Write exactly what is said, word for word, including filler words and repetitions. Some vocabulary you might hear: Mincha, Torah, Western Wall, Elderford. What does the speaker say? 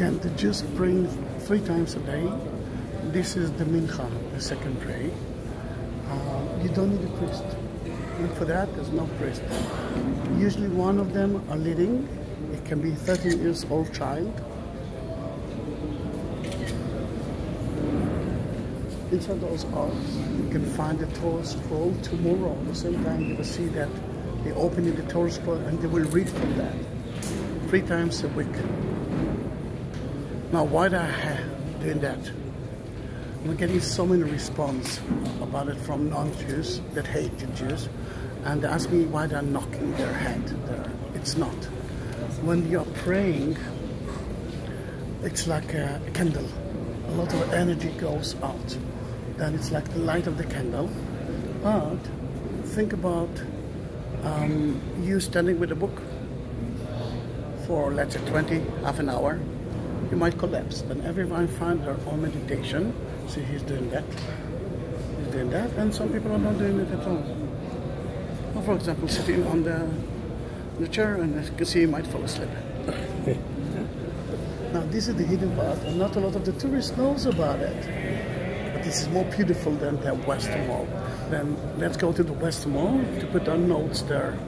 and just praying three times a day. This is the Mincha, the second pray. Uh, you don't need a priest. And for that, there's no priest. Usually one of them are leading. It can be thirteen years old child. Inside those aisles, you can find the Torah scroll tomorrow. At the same time, you will see that they open the Torah scroll and they will read from that three times a week. Now, why do I have doing that? We're getting so many responses about it from non-Jews that hate the Jews, and they ask me why they're knocking their head there. It's not. When you're praying, it's like a candle. A lot of energy goes out. Then it's like the light of the candle. But think about um, you standing with a book for, let's say, twenty, half an hour. You might collapse. Then everyone finds their own meditation. See, he's doing that. He's doing that. And some people are not doing it at all. Or for example, sitting on the, the chair, and as you can see, you might fall asleep. Now, this is the hidden part, and not a lot of the tourists knows about it. But this is more beautiful than the Western Wall. Then let's go to the Western Wall to put our notes there.